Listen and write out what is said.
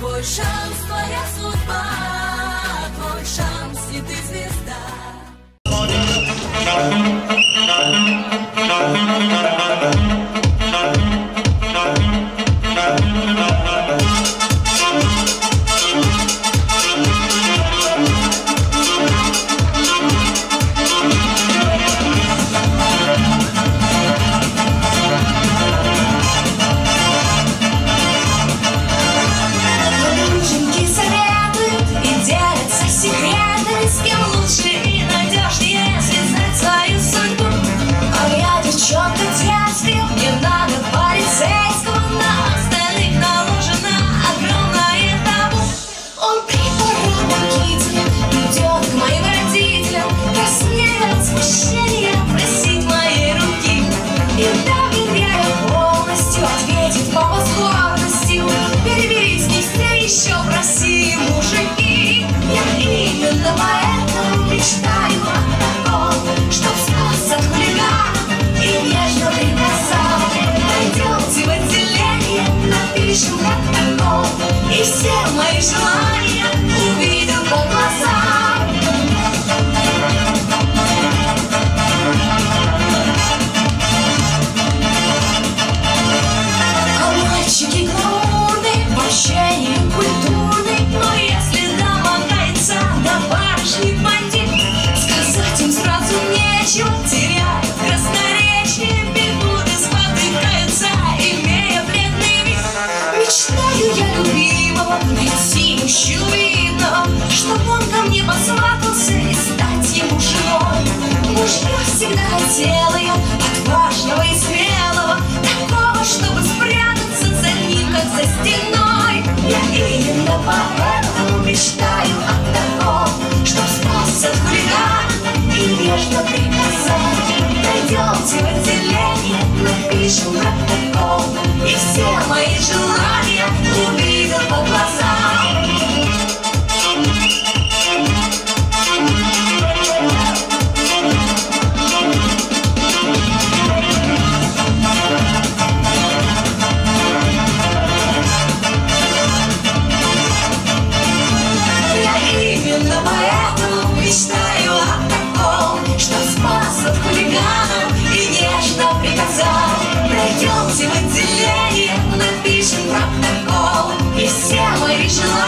Твой шанс, твоя судьба, твой шанс, и ты звезда. И все мои желания увидел по глазам. А мальчики клоуны вообще не культурны, но если домогается до барышни бандит, сказать им сразу нечего, теряют красноречие, бегут и спотыкаются, имея бледный вид. Мечтаю я любить, найти мужчину видно, чтоб он ко мне посватался и стать ему женой. Муж я всегда хотела я, отважного и смелого, такого, чтобы спрятаться за ним, как за стеной. Я именно поэтому мечтаю о таком, чтоб спасся от хулигана и нежно приказать. Найдемте в отделении, напишем протокол, и все мои желания увидел по глазам. Я именно поэтому мечтаю о таком, что спас от хулигана и нежно приказал. Найдемте в отделении, напишем протокол, и все мои желания